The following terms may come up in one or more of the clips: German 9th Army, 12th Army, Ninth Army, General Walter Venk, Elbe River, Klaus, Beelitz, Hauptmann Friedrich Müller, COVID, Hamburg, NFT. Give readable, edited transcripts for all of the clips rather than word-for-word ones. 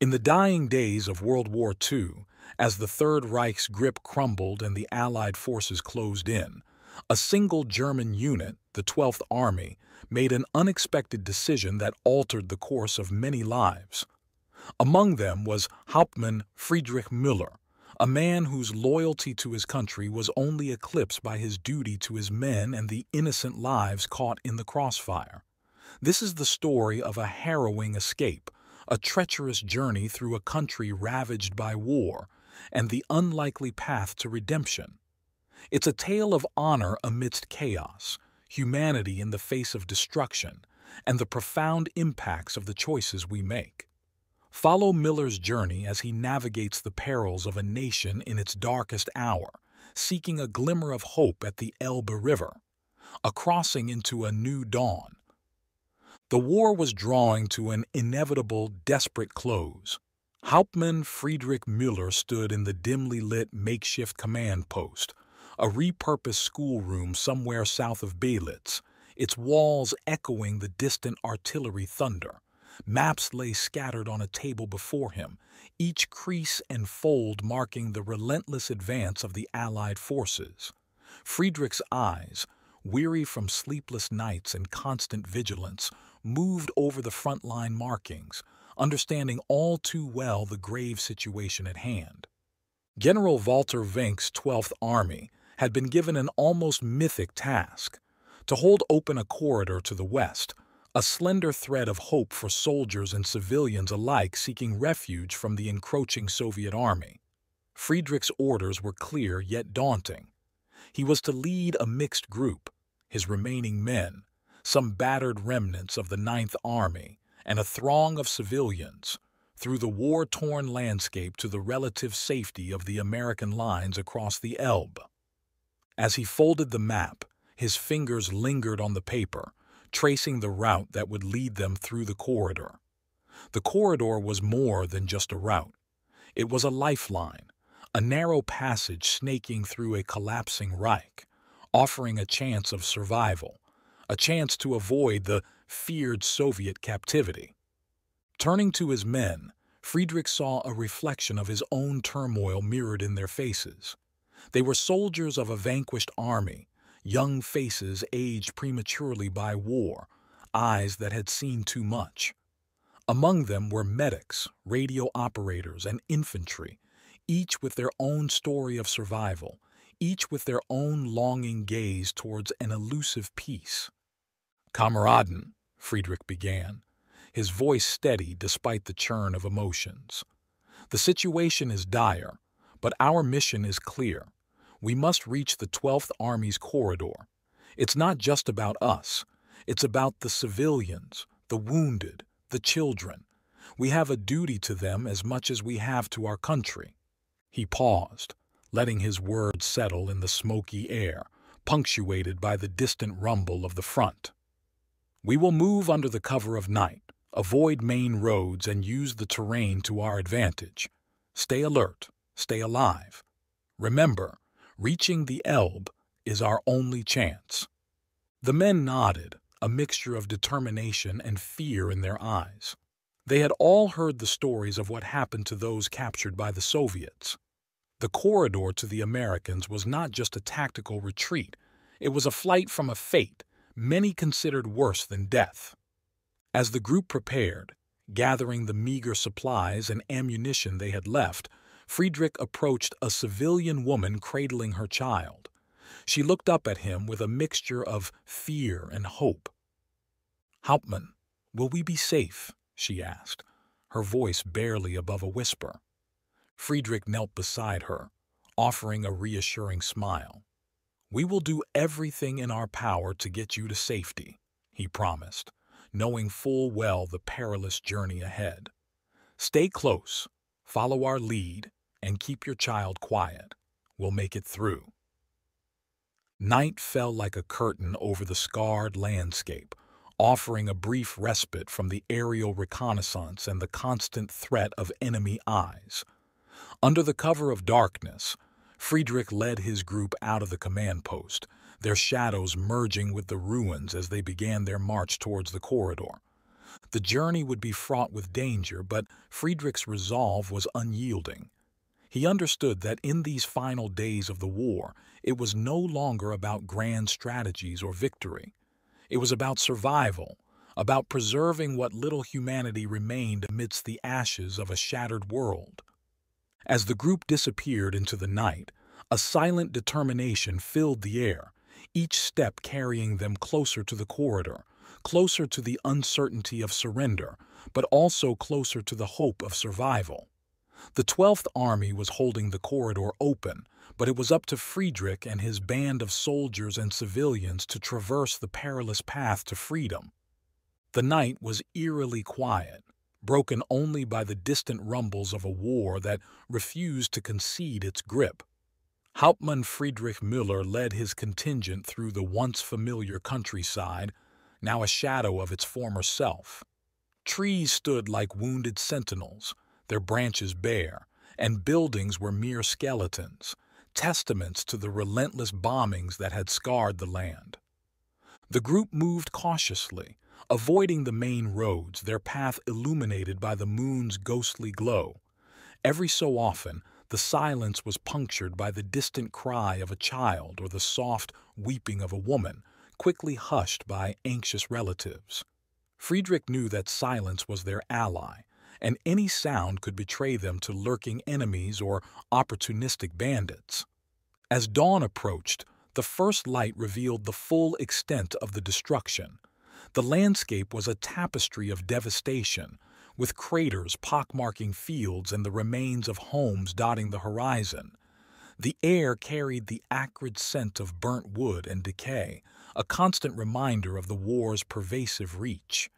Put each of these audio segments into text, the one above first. In the dying days of World War II, as the Third Reich's grip crumbled and the Allied forces closed in, a single German unit, the 12th Army, made an unexpected decision that altered the course of many lives. Among them was Hauptmann Friedrich Müller, a man whose loyalty to his country was only eclipsed by his duty to his men and the innocent lives caught in the crossfire. This is the story of a harrowing escape, a treacherous journey through a country ravaged by war, and the unlikely path to redemption. It's a tale of honor amidst chaos, humanity in the face of destruction, and the profound impacts of the choices we make. Follow Miller's journey as he navigates the perils of a nation in its darkest hour, seeking a glimmer of hope at the Elbe River, a crossing into a new dawn. The war was drawing to an inevitable, desperate close. Hauptmann Friedrich Müller stood in the dimly lit makeshift command post, a repurposed schoolroom somewhere south of Beelitz, its walls echoing the distant artillery thunder. Maps lay scattered on a table before him, each crease and fold marking the relentless advance of the Allied forces. Friedrich's eyes, weary from sleepless nights and constant vigilance, moved over the front-line markings, understanding all too well the grave situation at hand. General Walter Venk's 12th Army had been given an almost mythic task: to hold open a corridor to the west, a slender thread of hope for soldiers and civilians alike seeking refuge from the encroaching Soviet army. Friedrich's orders were clear yet daunting. He was to lead a mixed group, his remaining men, some battered remnants of the Ninth Army, and a throng of civilians, through the war-torn landscape to the relative safety of the American lines across the Elbe. As he folded the map, his fingers lingered on the paper, tracing the route that would lead them through the corridor. The corridor was more than just a route. It was a lifeline, a narrow passage snaking through a collapsing Reich, offering a chance of survival, a chance to avoid the feared Soviet captivity. Turning to his men, Friedrich saw a reflection of his own turmoil mirrored in their faces. They were soldiers of a vanquished army, young faces aged prematurely by war, eyes that had seen too much. Among them were medics, radio operators, and infantry, each with their own story of survival, each with their own longing gaze towards an elusive peace. "Kameraden," Friedrich began, his voice steady despite the churn of emotions. "The situation is dire, but our mission is clear. We must reach the 12th Army's corridor. It's not just about us. It's about the civilians, the wounded, the children. We have a duty to them as much as we have to our country." He paused, letting his words settle in the smoky air, punctuated by the distant rumble of the front. "We will move under the cover of night, avoid main roads, and use the terrain to our advantage. Stay alert, stay alive. Remember, reaching the Elbe is our only chance." The men nodded, a mixture of determination and fear in their eyes. They had all heard the stories of what happened to those captured by the Soviets. The corridor to the Americans was not just a tactical retreat. It was a flight from a fate many considered worse than death. As the group prepared, gathering the meager supplies and ammunition they had left, Friedrich approached a civilian woman cradling her child. She looked up at him with a mixture of fear and hope. "Hauptmann, will we be safe?" she asked, her voice barely above a whisper. Friedrich knelt beside her, offering a reassuring smile. "We will do everything in our power to get you to safety," he promised, knowing full well the perilous journey ahead. "Stay close, follow our lead, and keep your child quiet. We'll make it through." Night fell like a curtain over the scarred landscape, offering a brief respite from the aerial reconnaissance and the constant threat of enemy eyes. Under the cover of darkness, Friedrich led his group out of the command post, their shadows merging with the ruins as they began their march towards the corridor. The journey would be fraught with danger, but Friedrich's resolve was unyielding. He understood that in these final days of the war, it was no longer about grand strategies or victory. It was about survival, about preserving what little humanity remained amidst the ashes of a shattered world. As the group disappeared into the night, a silent determination filled the air, each step carrying them closer to the corridor, closer to the uncertainty of surrender, but also closer to the hope of survival. The 12th Army was holding the corridor open, but it was up to Friedrich and his band of soldiers and civilians to traverse the perilous path to freedom. The night was eerily quiet, broken only by the distant rumbles of a war that refused to concede its grip. Hauptmann Friedrich Müller led his contingent through the once familiar countryside, now a shadow of its former self. Trees stood like wounded sentinels, their branches bare, and buildings were mere skeletons, testaments to the relentless bombings that had scarred the land. The group moved cautiously, avoiding the main roads, their path illuminated by the moon's ghostly glow. Every so often, the silence was punctured by the distant cry of a child or the soft weeping of a woman, quickly hushed by anxious relatives. Friedrich knew that silence was their ally, and any sound could betray them to lurking enemies or opportunistic bandits. As dawn approached, the first light revealed the full extent of the destruction. The landscape was a tapestry of devastation, with craters pockmarking fields and the remains of homes dotting the horizon. The air carried the acrid scent of burnt wood and decay, a constant reminder of the war's pervasive reach.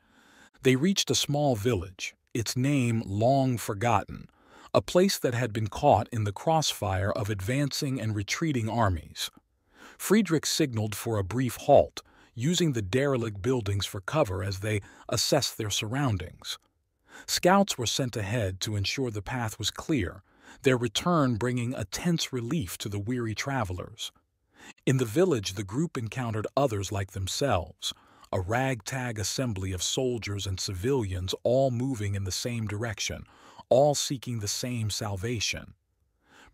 They reached a small village, its name long forgotten, a place that had been caught in the crossfire of advancing and retreating armies. Friedrich signaled for a brief halt, using the derelict buildings for cover as they assessed their surroundings. Scouts were sent ahead to ensure the path was clear, their return bringing a tense relief to the weary travelers. In the village, the group encountered others like themselves, a ragtag assembly of soldiers and civilians all moving in the same direction, all seeking the same salvation.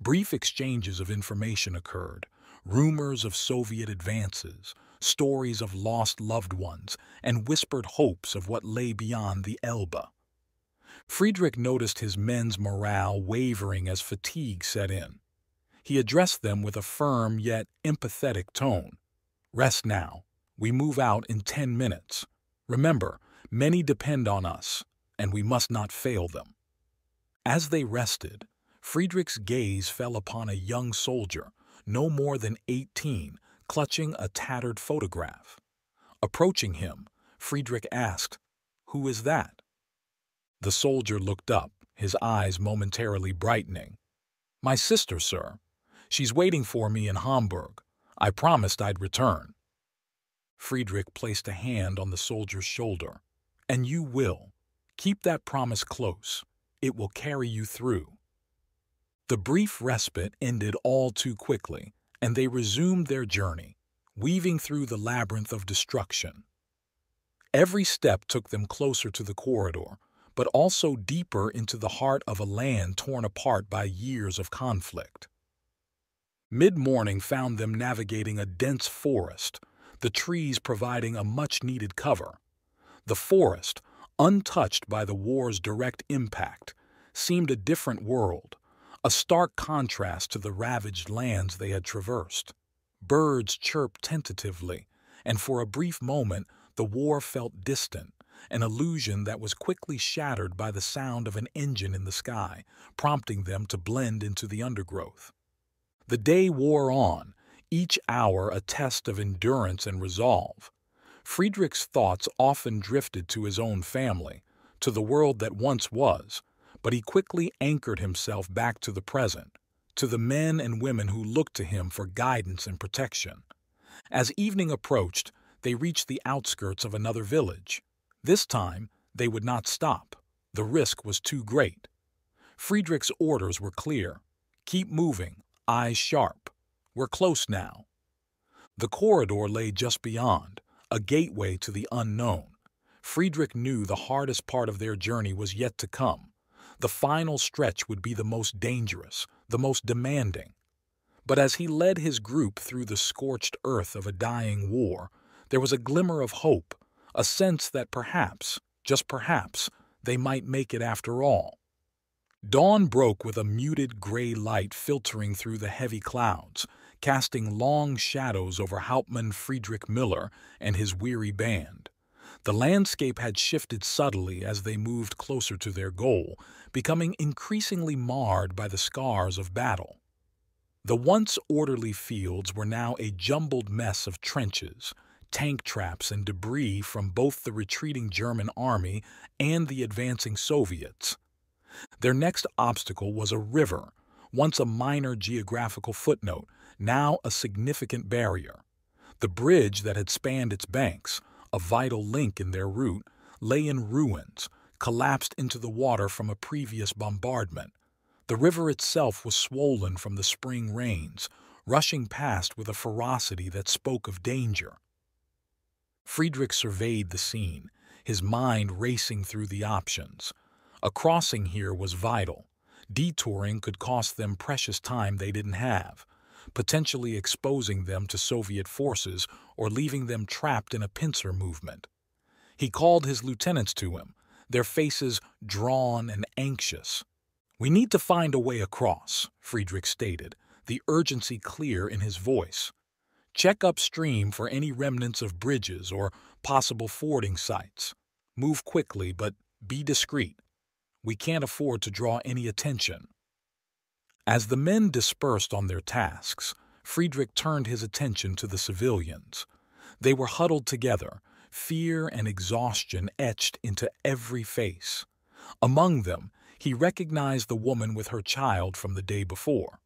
Brief exchanges of information occurred, rumors of Soviet advances, stories of lost loved ones, and whispered hopes of what lay beyond the Elbe. Friedrich noticed his men's morale wavering as fatigue set in. He addressed them with a firm yet empathetic tone. "Rest now. We move out in 10 minutes. Remember, many depend on us, and we must not fail them." As they rested, Friedrich's gaze fell upon a young soldier, no more than 18, clutching a tattered photograph. Approaching him, Friedrich asked, "Who is that?" The soldier looked up, his eyes momentarily brightening. "My sister, sir. She's waiting for me in Hamburg. I promised I'd return." Friedrich placed a hand on the soldier's shoulder. "And you will. Keep that promise close. It will carry you through." The brief respite ended all too quickly, and they resumed their journey, weaving through the labyrinth of destruction. Every step took them closer to the corridor, but also deeper into the heart of a land torn apart by years of conflict. Mid-morning found them navigating a dense forest, the trees providing a much-needed cover. The forest, untouched by the war's direct impact, seemed a different world, a stark contrast to the ravaged lands they had traversed. Birds chirped tentatively, and for a brief moment the war felt distant, an illusion that was quickly shattered by the sound of an engine in the sky, prompting them to blend into the undergrowth. The day wore on, each hour a test of endurance and resolve. Friedrich's thoughts often drifted to his own family, to the world that once was, but he quickly anchored himself back to the present, to the men and women who looked to him for guidance and protection. As evening approached, they reached the outskirts of another village. This time, they would not stop. The risk was too great. Friedrich's orders were clear. "Keep moving, eyes sharp. We're close now." The corridor lay just beyond, a gateway to the unknown. Friedrich knew the hardest part of their journey was yet to come. The final stretch would be the most dangerous, the most demanding. But as he led his group through the scorched earth of a dying war, there was a glimmer of hope, a sense that perhaps, just perhaps, they might make it after all. Dawn broke with a muted gray light filtering through the heavy clouds, casting long shadows over Hauptmann Friedrich Müller and his weary band. The landscape had shifted subtly as they moved closer to their goal, becoming increasingly marred by the scars of battle. The once orderly fields were now a jumbled mess of trenches, tank traps, and debris from both the retreating German army and the advancing Soviets. Their next obstacle was a river, once a minor geographical footnote, now a significant barrier. The bridge that had spanned its banks, a vital link in their route, lay in ruins, collapsed into the water from a previous bombardment. The river itself was swollen from the spring rains, rushing past with a ferocity that spoke of danger. Friedrich surveyed the scene, his mind racing through the options. A crossing here was vital. Detouring could cost them precious time they didn't have, potentially exposing them to Soviet forces or leaving them trapped in a pincer movement. He called his lieutenants to him, their faces drawn and anxious. "We need to find a way across," Friedrich stated, the urgency clear in his voice. "Check upstream for any remnants of bridges or possible fording sites. Move quickly, but be discreet. We can't afford to draw any attention." As the men dispersed on their tasks, Friedrich turned his attention to the civilians. They were huddled together, fear and exhaustion etched into every face. Among them, he recognized the woman with her child from the day before.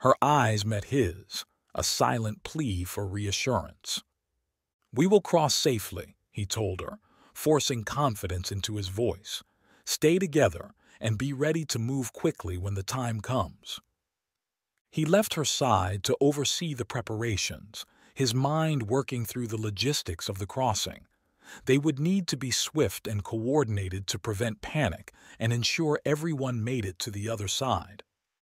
Her eyes met his, a silent plea for reassurance. "We will cross safely," he told her, forcing confidence into his voice. "Stay together and be ready to move quickly when the time comes." He left her side to oversee the preparations, his mind working through the logistics of the crossing. They would need to be swift and coordinated to prevent panic and ensure everyone made it to the other side.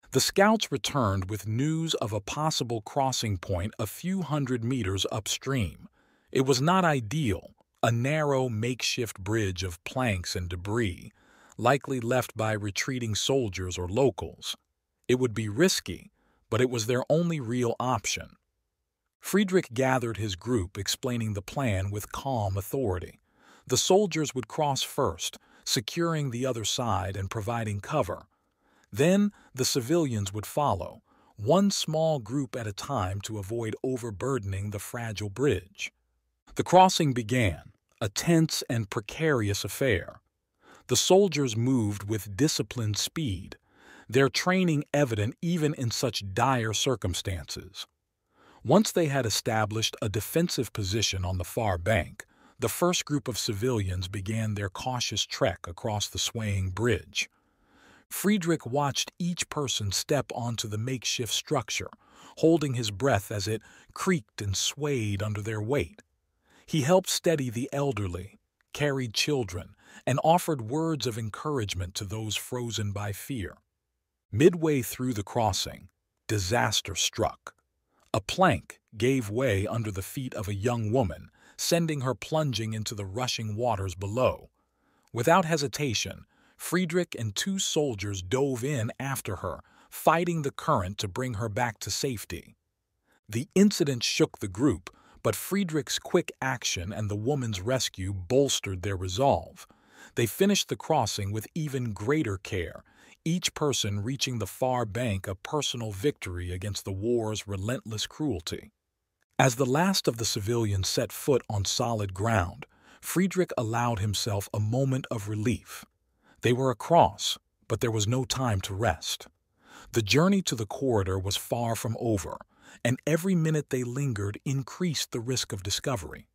The scouts returned with news of a possible crossing point a few hundred meters upstream. It was not ideal, a narrow makeshift bridge of planks and debris, likely left by retreating soldiers or locals. It would be risky, but it was their only real option. Friedrich gathered his group, explaining the plan with calm authority. The soldiers would cross first, securing the other side and providing cover. Then the civilians would follow, one small group at a time to avoid overburdening the fragile bridge. The crossing began, a tense and precarious affair. The soldiers moved with disciplined speed, their training evident even in such dire circumstances. Once they had established a defensive position on the far bank, the first group of civilians began their cautious trek across the swaying bridge. Friedrich watched each person step onto the makeshift structure, holding his breath as it creaked and swayed under their weight. He helped steady the elderly, carried children, and offered words of encouragement to those frozen by fear. Midway through the crossing, disaster struck. A plank gave way under the feet of a young woman, sending her plunging into the rushing waters below. Without hesitation, Friedrich and two soldiers dove in after her, fighting the current to bring her back to safety. The incident shook the group, but Friedrich's quick action and the woman's rescue bolstered their resolve. They finished the crossing with even greater care, each person reaching the far bank a personal victory against the war's relentless cruelty. As the last of the civilians set foot on solid ground, Friedrich allowed himself a moment of relief. They were across, but there was no time to rest. The journey to the corridor was far from over, and every minute they lingered increased the risk of discovery.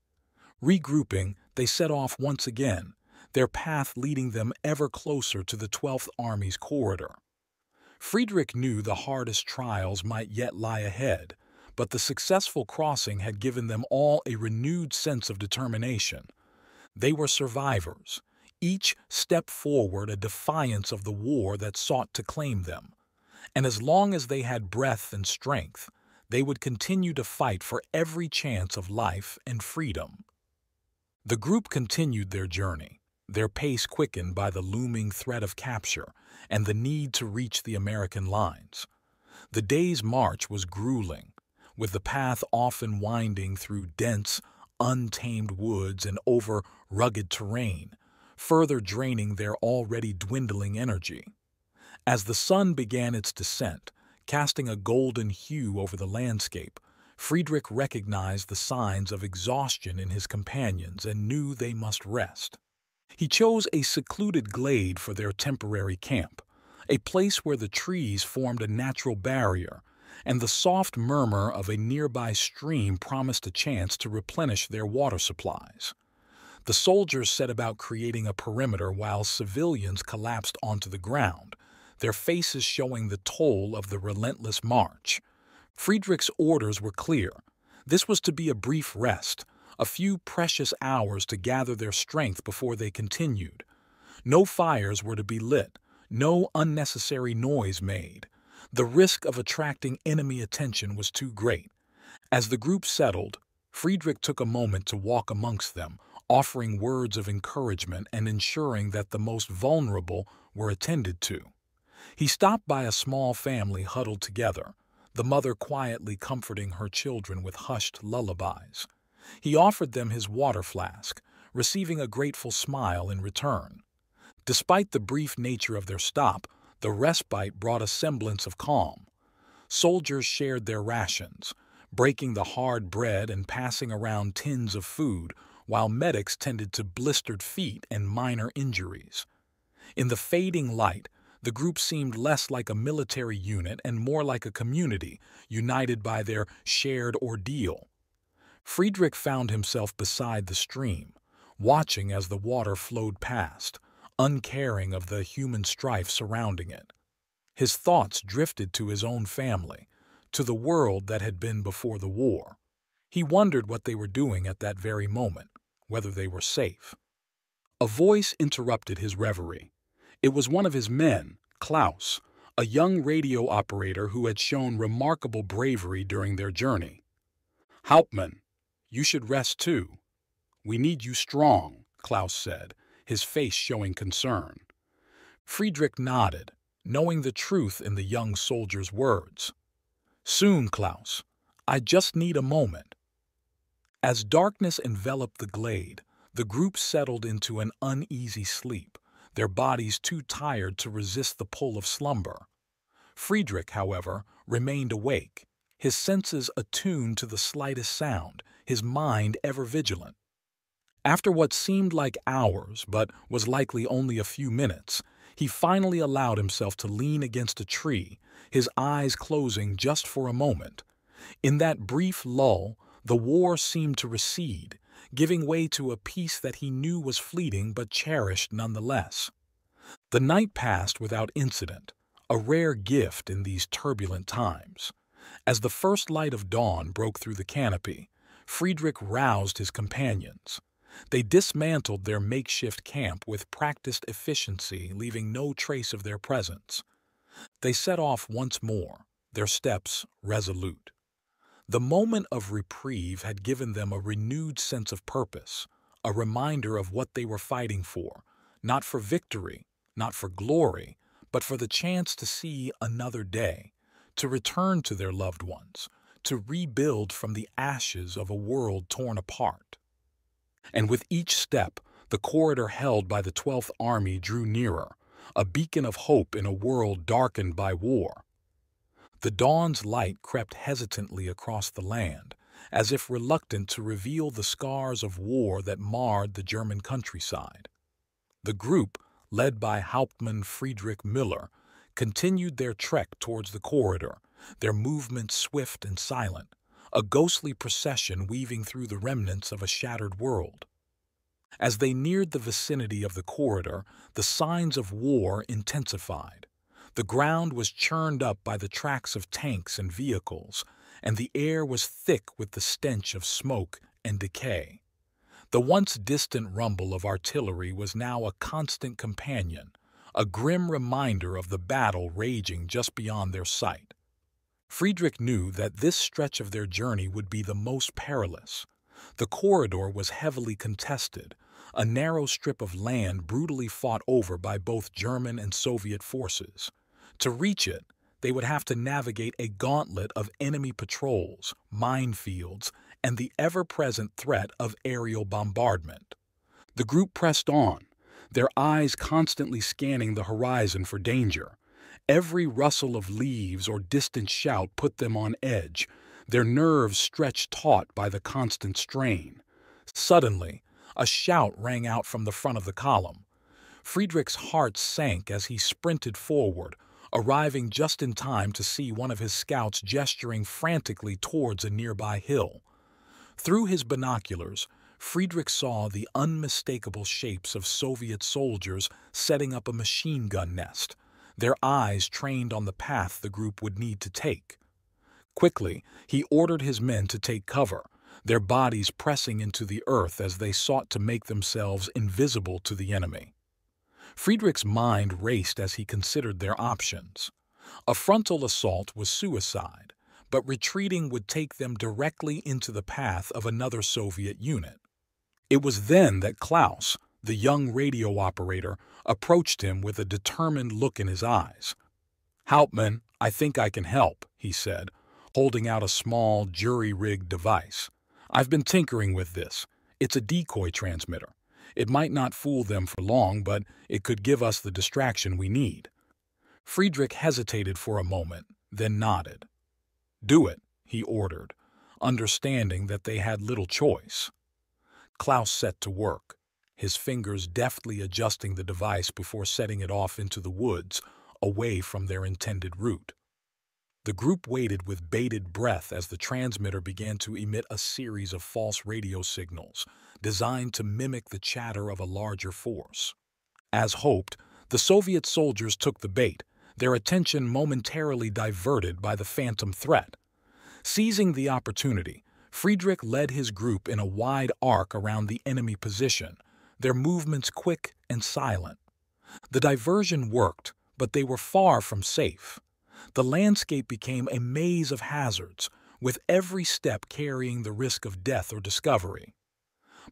Regrouping, they set off once again, their path leading them ever closer to the 12th Army's corridor. Friedrich knew the hardest trials might yet lie ahead, but the successful crossing had given them all a renewed sense of determination. They were survivors. Each stepped forward a defiance of the war that sought to claim them. And as long as they had breath and strength, they would continue to fight for every chance of life and freedom. The group continued their journey, their pace quickened by the looming threat of capture and the need to reach the American lines. The day's march was grueling, with the path often winding through dense, untamed woods and over rugged terrain, further draining their already dwindling energy. As the sun began its descent, casting a golden hue over the landscape, Friedrich recognized the signs of exhaustion in his companions and knew they must rest. He chose a secluded glade for their temporary camp, a place where the trees formed a natural barrier, and the soft murmur of a nearby stream promised a chance to replenish their water supplies. The soldiers set about creating a perimeter while civilians collapsed onto the ground, their faces showing the toll of the relentless march. Friedrich's orders were clear. This was to be a brief rest, a few precious hours to gather their strength before they continued. No fires were to be lit, no unnecessary noise made. The risk of attracting enemy attention was too great. As the group settled, Friedrich took a moment to walk amongst them, offering words of encouragement and ensuring that the most vulnerable were attended to. He stopped by a small family huddled together, the mother quietly comforting her children with hushed lullabies. He offered them his water flask, receiving a grateful smile in return. Despite the brief nature of their stop, the respite brought a semblance of calm. Soldiers shared their rations, breaking the hard bread and passing around tins of food, while medics tended to blistered feet and minor injuries. In the fading light, the group seemed less like a military unit and more like a community, united by their shared ordeal. Friedrich found himself beside the stream, watching as the water flowed past, uncaring of the human strife surrounding it. His thoughts drifted to his own family, to the world that had been before the war. He wondered what they were doing at that very moment, whether they were safe. A voice interrupted his reverie. It was one of his men, Klaus, a young radio operator who had shown remarkable bravery during their journey. "Hauptmann, you should rest too. We need you strong," Klaus said, his face showing concern. Friedrich nodded, knowing the truth in the young soldier's words. "Soon, Klaus. I just need a moment." As darkness enveloped the glade, the group settled into an uneasy sleep, their bodies too tired to resist the pull of slumber. Friedrich, however, remained awake, his senses attuned to the slightest sound, his mind ever vigilant. After what seemed like hours, but was likely only a few minutes, he finally allowed himself to lean against a tree, his eyes closing just for a moment. In that brief lull, the war seemed to recede, giving way to a peace that he knew was fleeting but cherished nonetheless. The night passed without incident, a rare gift in these turbulent times. As the first light of dawn broke through the canopy, Friedrich roused his companions. They dismantled their makeshift camp with practiced efficiency, leaving no trace of their presence. They set off once more, their steps resolute. The moment of reprieve had given them a renewed sense of purpose, a reminder of what they were fighting for, not for victory, not for glory, but for the chance to see another day, to return to their loved ones, to rebuild from the ashes of a world torn apart. And with each step, the corridor held by the 12th Army drew nearer, a beacon of hope in a world darkened by war. The dawn's light crept hesitantly across the land, as if reluctant to reveal the scars of war that marred the German countryside. The group, led by Hauptmann Friedrich Müller, continued their trek towards the corridor, their movements swift and silent, a ghostly procession weaving through the remnants of a shattered world. As they neared the vicinity of the corridor, the signs of war intensified. The ground was churned up by the tracks of tanks and vehicles, and the air was thick with the stench of smoke and decay. The once distant rumble of artillery was now a constant companion, a grim reminder of the battle raging just beyond their sight. Friedrich knew that this stretch of their journey would be the most perilous. The corridor was heavily contested, a narrow strip of land brutally fought over by both German and Soviet forces. To reach it, they would have to navigate a gauntlet of enemy patrols, minefields, and the ever-present threat of aerial bombardment. The group pressed on, their eyes constantly scanning the horizon for danger. Every rustle of leaves or distant shout put them on edge, their nerves stretched taut by the constant strain. Suddenly, a shout rang out from the front of the column. Friedrich's heart sank as he sprinted forward, arriving just in time to see one of his scouts gesturing frantically towards a nearby hill. Through his binoculars, Friedrich saw the unmistakable shapes of Soviet soldiers setting up a machine gun nest, their eyes trained on the path the group would need to take. Quickly, he ordered his men to take cover, their bodies pressing into the earth as they sought to make themselves invisible to the enemy. Friedrich's mind raced as he considered their options. A frontal assault was suicide, but retreating would take them directly into the path of another Soviet unit. It was then that Klaus, the young radio operator, approached him with a determined look in his eyes. "Hauptmann, I think I can help," he said, holding out a small, jury-rigged device. "I've been tinkering with this. It's a decoy transmitter. It might not fool them for long, but it could give us the distraction we need." Friedrich hesitated for a moment, then nodded. "Do it," he ordered, understanding that they had little choice. Klaus set to work, his fingers deftly adjusting the device before setting it off into the woods, away from their intended route. The group waited with bated breath as the transmitter began to emit a series of false radio signals, designed to mimic the chatter of a larger force. As hoped, the Soviet soldiers took the bait, their attention momentarily diverted by the phantom threat. Seizing the opportunity, Friedrich led his group in a wide arc around the enemy position, their movements quick and silent. The diversion worked, but they were far from safe. The landscape became a maze of hazards, with every step carrying the risk of death or discovery.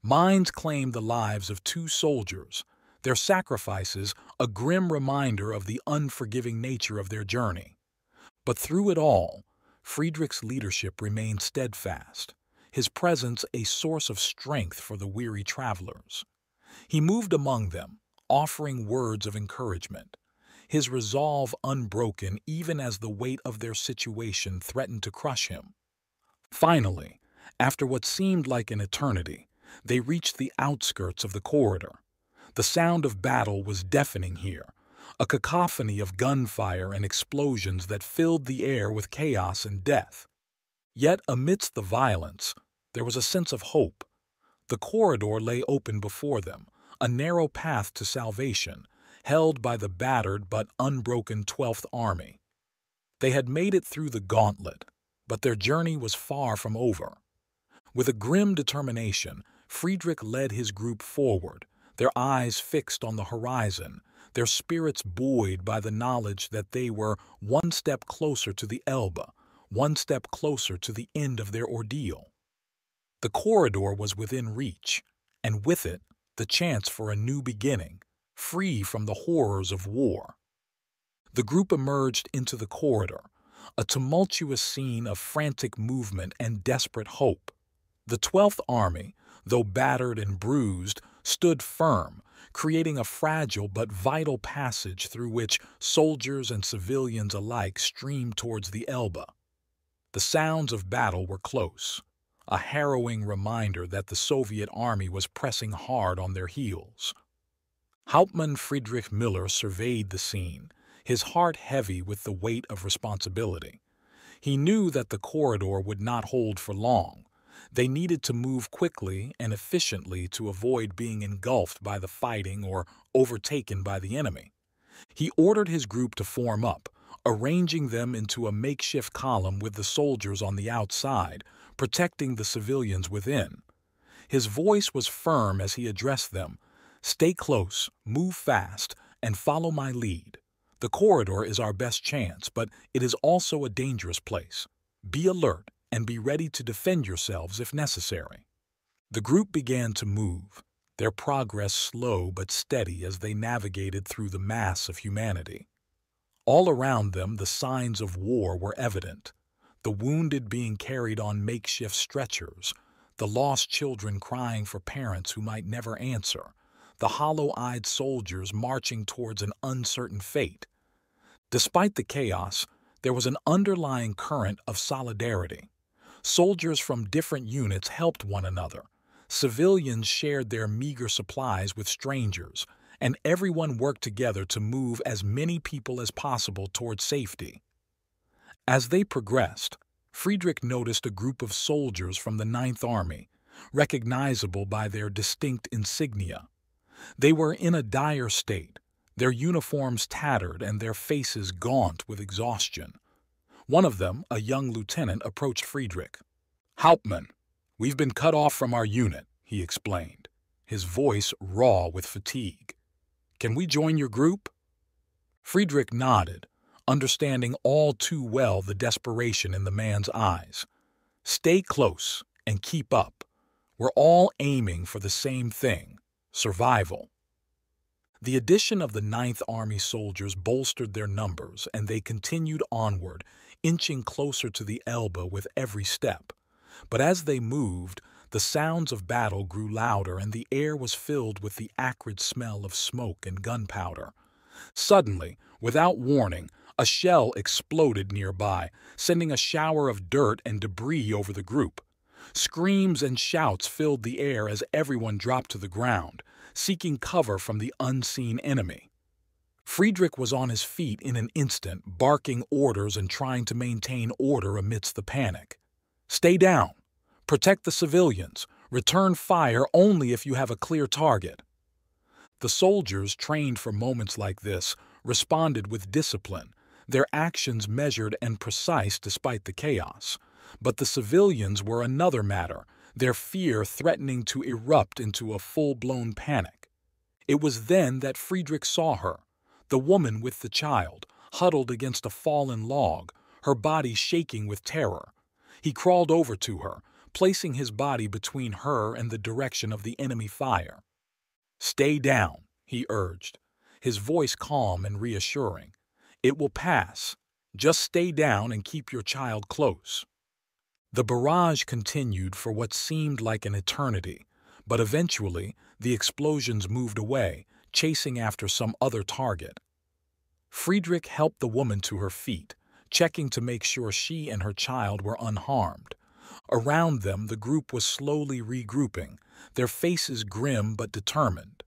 Mines claimed the lives of 2 soldiers, their sacrifices a grim reminder of the unforgiving nature of their journey. But through it all, Friedrich's leadership remained steadfast, his presence a source of strength for the weary travelers. He moved among them, offering words of encouragement, his resolve unbroken even as the weight of their situation threatened to crush him. Finally, after what seemed like an eternity, they reached the outskirts of the corridor. The sound of battle was deafening here, a cacophony of gunfire and explosions that filled the air with chaos and death. Yet amidst the violence, there was a sense of hope. The corridor lay open before them, a narrow path to salvation, held by the battered but unbroken 12th Army. They had made it through the gauntlet, but their journey was far from over. With a grim determination, Friedrich led his group forward, their eyes fixed on the horizon, their spirits buoyed by the knowledge that they were one step closer to the Elbe, one step closer to the end of their ordeal. The corridor was within reach, and with it, the chance for a new beginning, free from the horrors of war. The group emerged into the corridor, a tumultuous scene of frantic movement and desperate hope. The 12th Army, though battered and bruised, stood firm, creating a fragile but vital passage through which soldiers and civilians alike streamed towards the Elbe. The sounds of battle were close, a harrowing reminder that the Soviet Army was pressing hard on their heels. Hauptmann Friedrich Müller surveyed the scene, his heart heavy with the weight of responsibility. He knew that the corridor would not hold for long. They needed to move quickly and efficiently to avoid being engulfed by the fighting or overtaken by the enemy. He ordered his group to form up, arranging them into a makeshift column with the soldiers on the outside, protecting the civilians within. His voice was firm as he addressed them. "Stay close, move fast, and follow my lead. The corridor is our best chance, but it is also a dangerous place. Be alert and be ready to defend yourselves if necessary." The group began to move, their progress slow but steady as they navigated through the mass of humanity. All around them, the signs of war were evident: the wounded being carried on makeshift stretchers, the lost children crying for parents who might never answer, the hollow-eyed soldiers marching towards an uncertain fate. Despite the chaos, there was an underlying current of solidarity. Soldiers from different units helped one another. Civilians shared their meager supplies with strangers, and everyone worked together to move as many people as possible toward safety. As they progressed, Friedrich noticed a group of soldiers from the 9th Army, recognizable by their distinct insignia. They were in a dire state, their uniforms tattered and their faces gaunt with exhaustion. One of them, a young lieutenant, approached Friedrich. "Hauptmann, we've been cut off from our unit," he explained, his voice raw with fatigue. "Can we join your group?" Friedrich nodded, understanding all too well the desperation in the man's eyes. "Stay close and keep up. We're all aiming for the same thing: survival." The addition of the 9th Army soldiers bolstered their numbers, and they continued onward, inching closer to the Elbe with every step. But as they moved, the sounds of battle grew louder and the air was filled with the acrid smell of smoke and gunpowder. Suddenly, without warning, a shell exploded nearby, sending a shower of dirt and debris over the group. Screams and shouts filled the air as everyone dropped to the ground, seeking cover from the unseen enemy. Friedrich was on his feet in an instant, barking orders and trying to maintain order amidst the panic. "Stay down. Protect the civilians. Return fire only if you have a clear target." The soldiers, trained for moments like this, responded with discipline, their actions measured and precise despite the chaos. But the civilians were another matter, their fear threatening to erupt into a full-blown panic. It was then that Friedrich saw her, the woman with the child, huddled against a fallen log, her body shaking with terror. He crawled over to her, placing his body between her and the direction of the enemy fire. "Stay down," he urged, his voice calm and reassuring. "It will pass. Just stay down and keep your child close." The barrage continued for what seemed like an eternity, but eventually the explosions moved away, chasing after some other target. Friedrich helped the woman to her feet, checking to make sure she and her child were unharmed. Around them, the group was slowly regrouping, their faces grim but determined.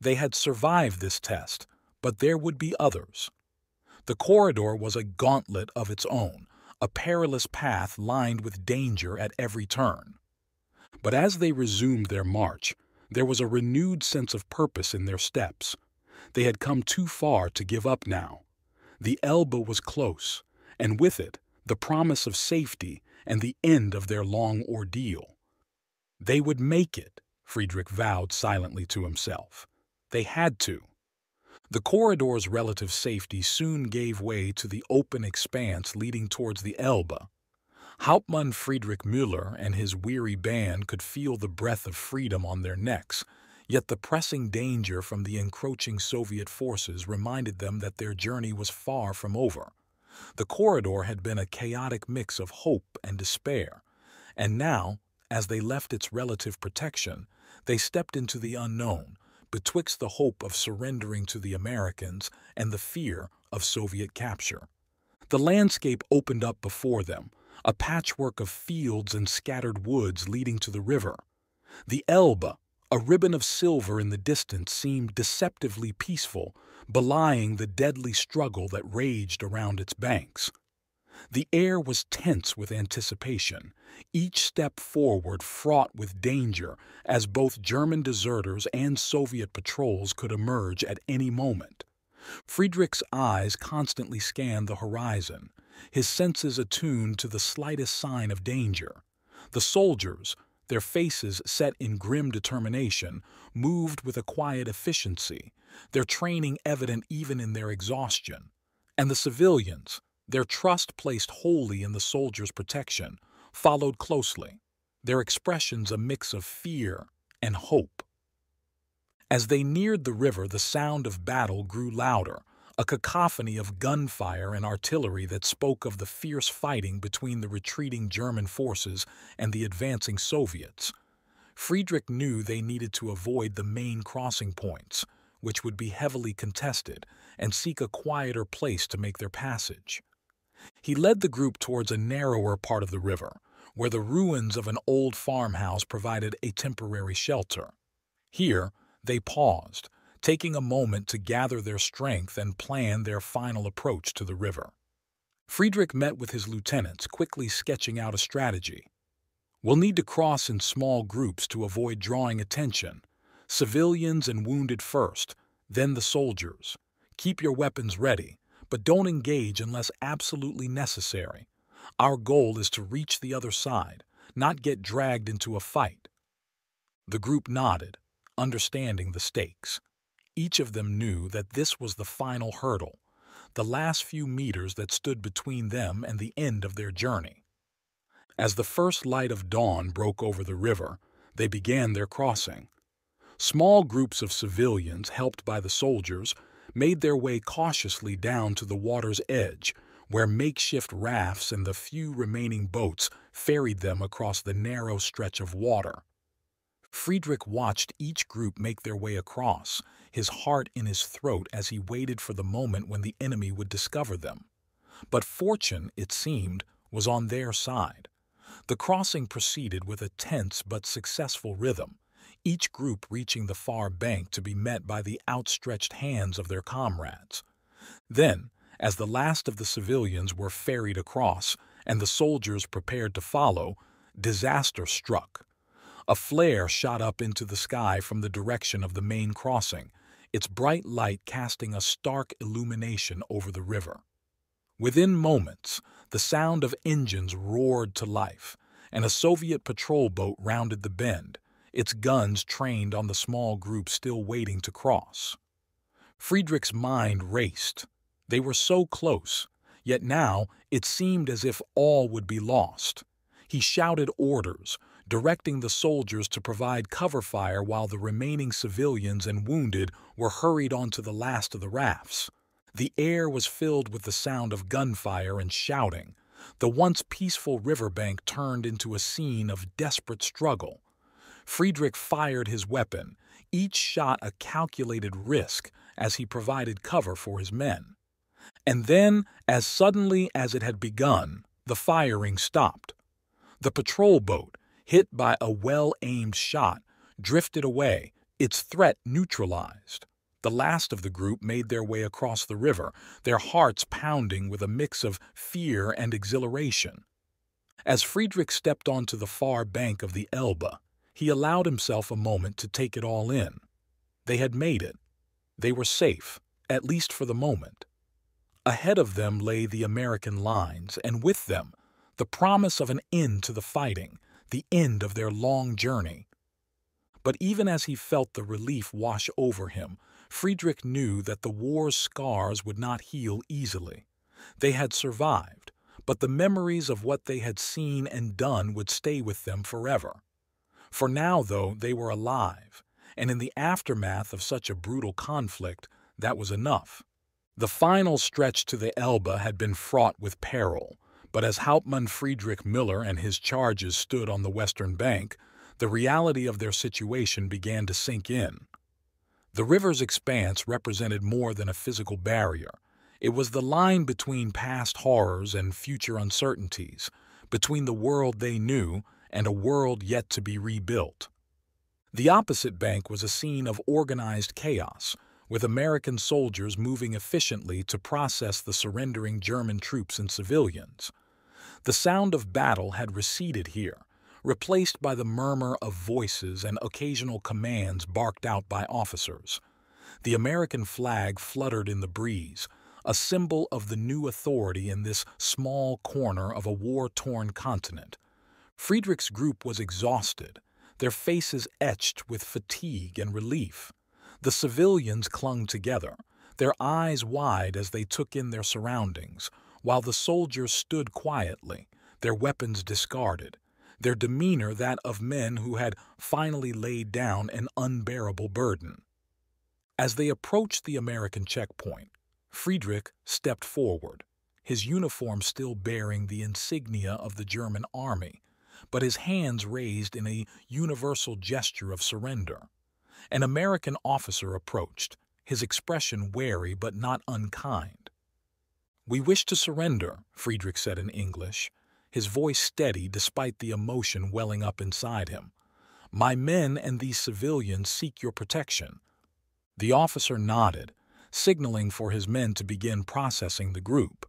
They had survived this test, but there would be others. The corridor was a gauntlet of its own, a perilous path lined with danger at every turn. But as they resumed their march, there was a renewed sense of purpose in their steps. They had come too far to give up now. The Elbe was close, and with it, the promise of safety and the end of their long ordeal. They would make it, Friedrich vowed silently to himself. They had to. The corridor's relative safety soon gave way to the open expanse leading towards the Elbe. Hauptmann Friedrich Müller and his weary band could feel the breath of freedom on their necks, yet the pressing danger from the encroaching Soviet forces reminded them that their journey was far from over. The corridor had been a chaotic mix of hope and despair, and now, as they left its relative protection, they stepped into the unknown, betwixt the hope of surrendering to the Americans and the fear of Soviet capture. The landscape opened up before them, a patchwork of fields and scattered woods leading to the river. The Elbe, a ribbon of silver in the distance, seemed deceptively peaceful, belying the deadly struggle that raged around its banks. The air was tense with anticipation, each step forward fraught with danger, as both German deserters and Soviet patrols could emerge at any moment. Friedrich's eyes constantly scanned the horizon, his senses attuned to the slightest sign of danger. The soldiers, their faces set in grim determination, moved with a quiet efficiency, their training evident even in their exhaustion. And the civilians, their trust placed wholly in the soldiers' protection, followed closely, their expressions a mix of fear and hope. As they neared the river, the sound of battle grew louder, a cacophony of gunfire and artillery that spoke of the fierce fighting between the retreating German forces and the advancing Soviets. Friedrich knew they needed to avoid the main crossing points, which would be heavily contested, and seek a quieter place to make their passage. He led the group towards a narrower part of the river, where the ruins of an old farmhouse provided a temporary shelter. Here, they paused, taking a moment to gather their strength and plan their final approach to the river. Friedrich met with his lieutenants, quickly sketching out a strategy. "We'll need to cross in small groups to avoid drawing attention. Civilians and wounded first, then the soldiers. Keep your weapons ready, but don't engage unless absolutely necessary. Our goal is to reach the other side, not get dragged into a fight." The group nodded, understanding the stakes. Each of them knew that this was the final hurdle, the last few meters that stood between them and the end of their journey. As the first light of dawn broke over the river, they began their crossing. Small groups of civilians, helped by the soldiers, made their way cautiously down to the water's edge, where makeshift rafts and the few remaining boats ferried them across the narrow stretch of water. Friedrich watched each group make their way across, his heart in his throat as he waited for the moment when the enemy would discover them. But fortune, it seemed, was on their side. The crossing proceeded with a tense but successful rhythm, each group reaching the far bank to be met by the outstretched hands of their comrades. Then, as the last of the civilians were ferried across and the soldiers prepared to follow, disaster struck. A flare shot up into the sky from the direction of the main crossing, its bright light casting a stark illumination over the river. Within moments, the sound of engines roared to life, and a Soviet patrol boat rounded the bend, its guns trained on the small group still waiting to cross. Friedrich's mind raced. They were so close, yet now it seemed as if all would be lost. He shouted orders, directing the soldiers to provide cover fire while the remaining civilians and wounded were hurried onto the last of the rafts. The air was filled with the sound of gunfire and shouting. The once peaceful riverbank turned into a scene of desperate struggle. Friedrich fired his weapon, each shot a calculated risk as he provided cover for his men. And then, as suddenly as it had begun, the firing stopped. The patrol boat, hit by a well-aimed shot, drifted away, its threat neutralized. The last of the group made their way across the river, their hearts pounding with a mix of fear and exhilaration. As Friedrich stepped onto the far bank of the Elbe, he allowed himself a moment to take it all in. They had made it. They were safe, at least for the moment. Ahead of them lay the American lines, and with them, the promise of an end to the fighting, the end of their long journey. But even as he felt the relief wash over him, Friedrich knew that the war's scars would not heal easily. They had survived, but the memories of what they had seen and done would stay with them forever. For now, though, they were alive, and in the aftermath of such a brutal conflict, that was enough. The final stretch to the Elbe had been fraught with peril, but as Hauptmann Friedrich Müller and his charges stood on the western bank, the reality of their situation began to sink in. The river's expanse represented more than a physical barrier. It was the line between past horrors and future uncertainties, between the world they knew and a world yet to be rebuilt. The opposite bank was a scene of organized chaos, with American soldiers moving efficiently to process the surrendering German troops and civilians. The sound of battle had receded here, replaced by the murmur of voices and occasional commands barked out by officers. The American flag fluttered in the breeze, a symbol of the new authority in this small corner of a war-torn continent. Friedrich's group was exhausted, their faces etched with fatigue and relief. The civilians clung together, their eyes wide as they took in their surroundings, while the soldiers stood quietly, their weapons discarded, their demeanor that of men who had finally laid down an unbearable burden. As they approached the American checkpoint, Friedrich stepped forward, his uniform still bearing the insignia of the German army, but his hands raised in a universal gesture of surrender. An American officer approached, his expression wary but not unkind. "We wish to surrender," Friedrich said in English, his voice steady despite the emotion welling up inside him. "My men and these civilians seek your protection." The officer nodded, signaling for his men to begin processing the group.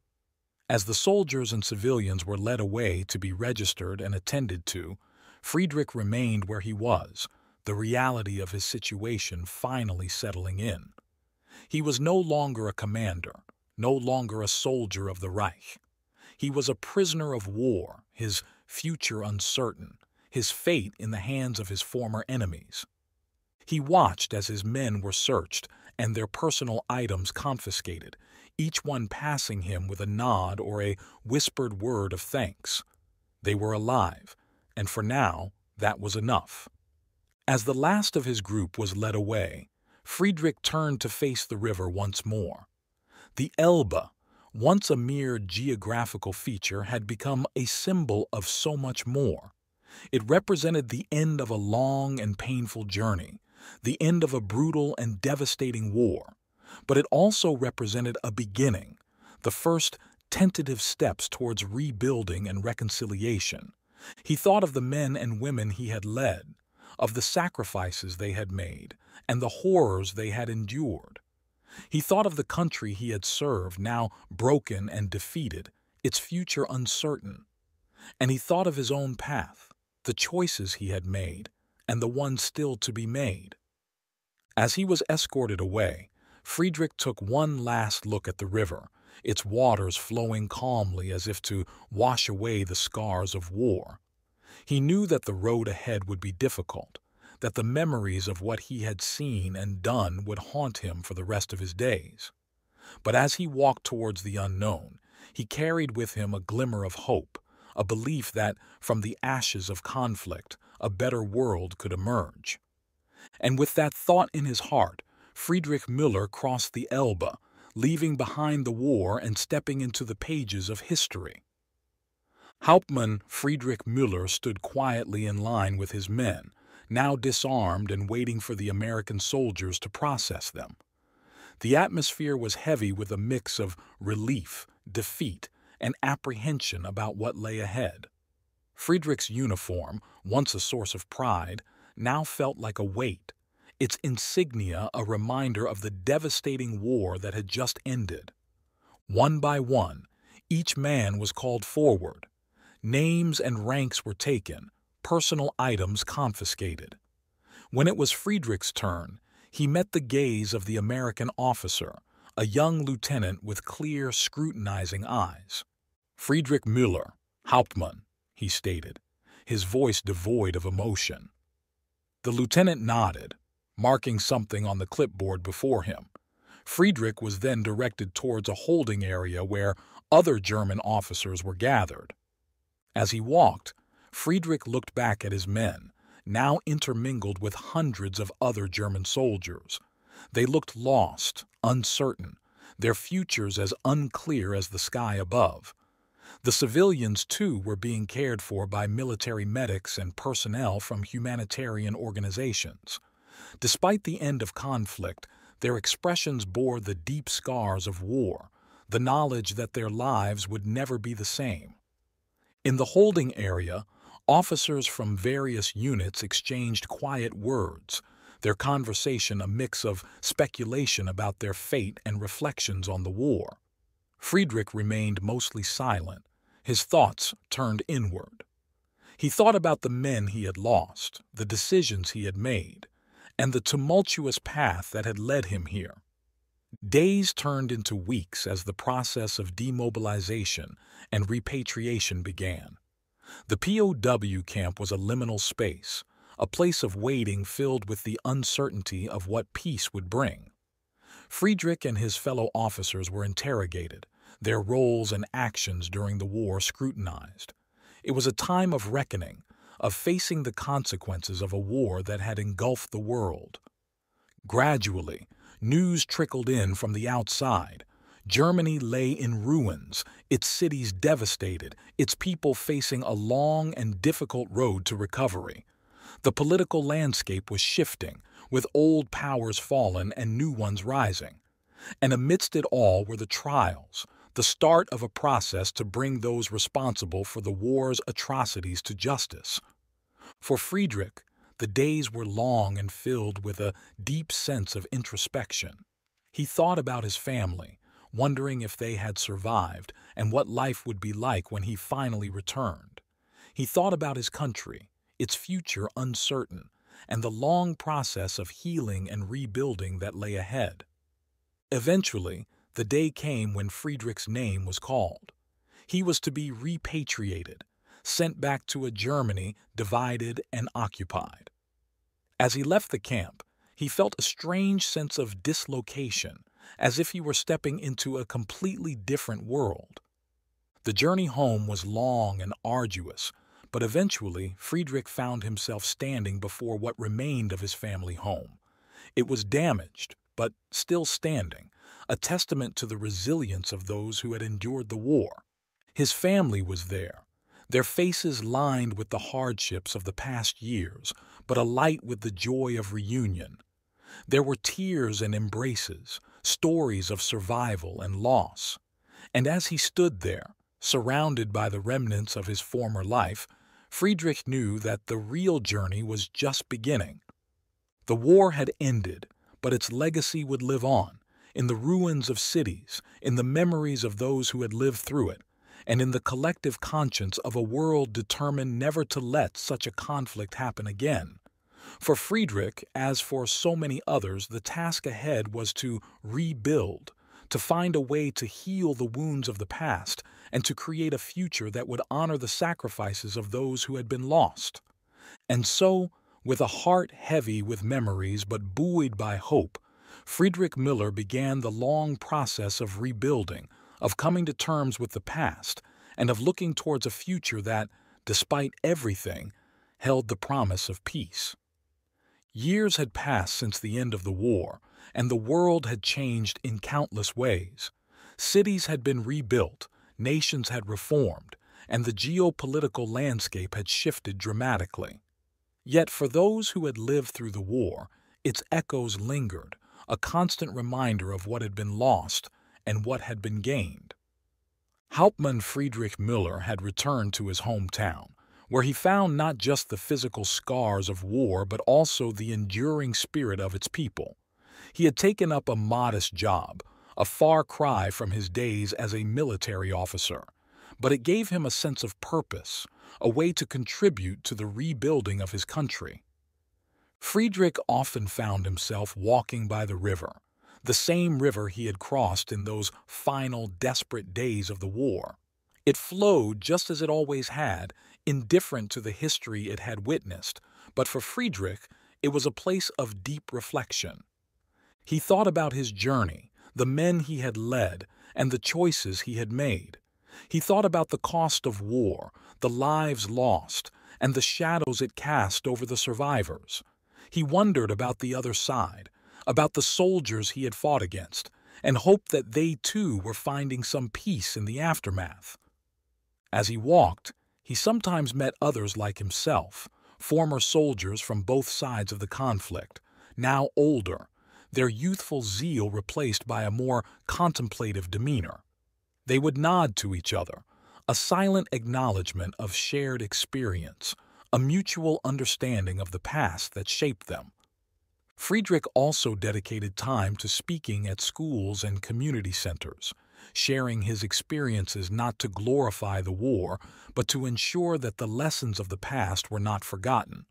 As the soldiers and civilians were led away to be registered and attended to, Friedrich remained where he was, the reality of his situation finally settling in. He was no longer a commander, no longer a soldier of the Reich. He was a prisoner of war, his future uncertain, his fate in the hands of his former enemies. He watched as his men were searched and their personal items confiscated, each one passing him with a nod or a whispered word of thanks. They were alive, and for now, that was enough. As the last of his group was led away, Friedrich turned to face the river once more. The Elbe, once a mere geographical feature, had become a symbol of so much more. It represented the end of a long and painful journey, the end of a brutal and devastating war. But it also represented a beginning, the first tentative steps towards rebuilding and reconciliation. He thought of the men and women he had led, of the sacrifices they had made, and the horrors they had endured. He thought of the country he had served, now broken and defeated, its future uncertain. And he thought of his own path, the choices he had made, and the ones still to be made. As he was escorted away, Friedrich took one last look at the river, its waters flowing calmly as if to wash away the scars of war. He knew that the road ahead would be difficult, that the memories of what he had seen and done would haunt him for the rest of his days. But as he walked towards the unknown, he carried with him a glimmer of hope, a belief that, from the ashes of conflict, a better world could emerge. And with that thought in his heart, Friedrich Müller crossed the Elbe, leaving behind the war and stepping into the pages of history. Hauptmann Friedrich Müller stood quietly in line with his men, now disarmed and waiting for the American soldiers to process them. The atmosphere was heavy with a mix of relief, defeat, and apprehension about what lay ahead. Friedrich's uniform, once a source of pride, now felt like a weight, its insignia a reminder of the devastating war that had just ended. One by one, each man was called forward. Names and ranks were taken, personal items confiscated. When it was Friedrich's turn, he met the gaze of the American officer, a young lieutenant with clear, scrutinizing eyes. "Friedrich Müller, Hauptmann," he stated, his voice devoid of emotion. The lieutenant nodded, marking something on the clipboard before him. Friedrich was then directed towards a holding area where other German officers were gathered. As he walked, Friedrich looked back at his men, now intermingled with hundreds of other German soldiers. They looked lost, uncertain, their futures as unclear as the sky above. The civilians, too, were being cared for by military medics and personnel from humanitarian organizations. Despite the end of conflict, their expressions bore the deep scars of war, the knowledge that their lives would never be the same. In the holding area, officers from various units exchanged quiet words, their conversation a mix of speculation about their fate and reflections on the war. Friedrich remained mostly silent, his thoughts turned inward. He thought about the men he had lost, the decisions he had made, and the tumultuous path that had led him here. Days turned into weeks as the process of demobilization and repatriation began. The POW camp was a liminal space, a place of waiting filled with the uncertainty of what peace would bring. Friedrich and his fellow officers were interrogated, their roles and actions during the war scrutinized. It was a time of reckoning, of facing the consequences of a war that had engulfed the world. Gradually, news trickled in from the outside. Germany lay in ruins, its cities devastated, its people facing a long and difficult road to recovery. The political landscape was shifting, with old powers fallen and new ones rising. And amidst it all were the trials, the start of a process to bring those responsible for the war's atrocities to justice. For Friedrich, the days were long and filled with a deep sense of introspection. He thought about his family, wondering if they had survived and what life would be like when he finally returned. He thought about his country, its future uncertain, and the long process of healing and rebuilding that lay ahead. Eventually, the day came when Friedrich's name was called. He was to be repatriated, sent back to a Germany divided and occupied. As he left the camp, he felt a strange sense of dislocation, as if he were stepping into a completely different world. The journey home was long and arduous, but eventually Friedrich found himself standing before what remained of his family home. It was damaged, but still standing, a testament to the resilience of those who had endured the war. His family was there, their faces lined with the hardships of the past years, but alight with the joy of reunion. There were tears and embraces, stories of survival and loss. And as he stood there, surrounded by the remnants of his former life, Friedrich knew that the real journey was just beginning. The war had ended, but its legacy would live on, in the ruins of cities, in the memories of those who had lived through it, and in the collective conscience of a world determined never to let such a conflict happen again. For Friedrich, as for so many others, the task ahead was to rebuild, to find a way to heal the wounds of the past, and to create a future that would honor the sacrifices of those who had been lost. And so, with a heart heavy with memories but buoyed by hope, Friedrich Müller began the long process of rebuilding, of coming to terms with the past, and of looking towards a future that, despite everything, held the promise of peace. Years had passed since the end of the war, and the world had changed in countless ways. Cities had been rebuilt, nations had reformed, and the geopolitical landscape had shifted dramatically. Yet for those who had lived through the war, its echoes lingered, a constant reminder of what had been lost and what had been gained. Hauptmann Friedrich Müller had returned to his hometown, where he found not just the physical scars of war but also the enduring spirit of its people. He had taken up a modest job, a far cry from his days as a military officer, but it gave him a sense of purpose, a way to contribute to the rebuilding of his country. Friedrich often found himself walking by the river, the same river he had crossed in those final desperate days of the war. It flowed just as it always had, indifferent to the history it had witnessed, but for Friedrich, it was a place of deep reflection. He thought about his journey, the men he had led, and the choices he had made. He thought about the cost of war, the lives lost, and the shadows it cast over the survivors. He wondered about the other side, about the soldiers he had fought against, and hoped that they too were finding some peace in the aftermath. As he walked, he sometimes met others like himself, former soldiers from both sides of the conflict, now older, their youthful zeal replaced by a more contemplative demeanor. They would nod to each other, a silent acknowledgement of shared experience, a mutual understanding of the past that shaped them. Friedrich also dedicated time to speaking at schools and community centers, sharing his experiences not to glorify the war, but to ensure that the lessons of the past were not forgotten.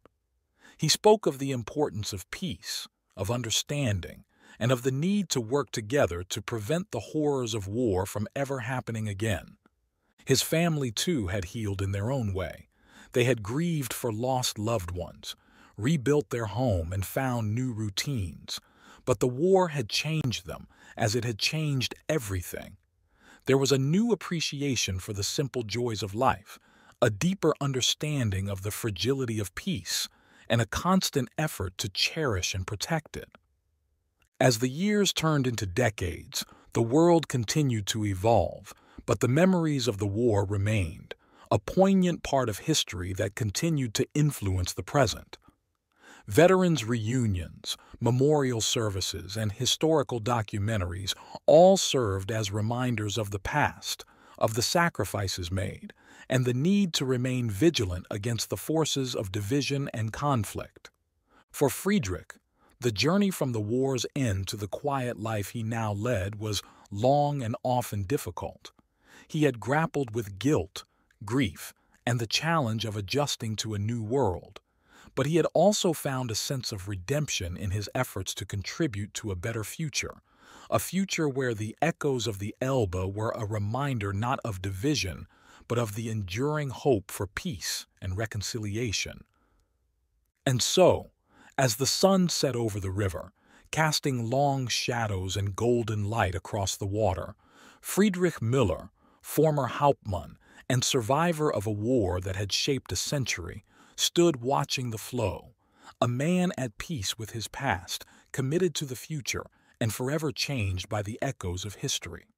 He spoke of the importance of peace, of understanding, and of the need to work together to prevent the horrors of war from ever happening again. His family, too, had healed in their own way, They had grieved for lost loved ones, rebuilt their home, and found new routines. But the war had changed them, as it had changed everything. There was a new appreciation for the simple joys of life, a deeper understanding of the fragility of peace, and a constant effort to cherish and protect it. As the years turned into decades, the world continued to evolve, but the memories of the war remained, a poignant part of history that continued to influence the present. Veterans' reunions, memorial services, and historical documentaries all served as reminders of the past, of the sacrifices made, and the need to remain vigilant against the forces of division and conflict. For Friedrich, the journey from the war's end to the quiet life he now led was long and often difficult. He had grappled with guilt, grief, and the challenge of adjusting to a new world. But he had also found a sense of redemption in his efforts to contribute to a better future, a future where the echoes of the Elbe were a reminder not of division, but of the enduring hope for peace and reconciliation. And so, as the sun set over the river, casting long shadows and golden light across the water, Friedrich Müller, former Hauptmann and survivor of a war that had shaped a century, stood watching the flow, a man at peace with his past, committed to the future, and forever changed by the echoes of history.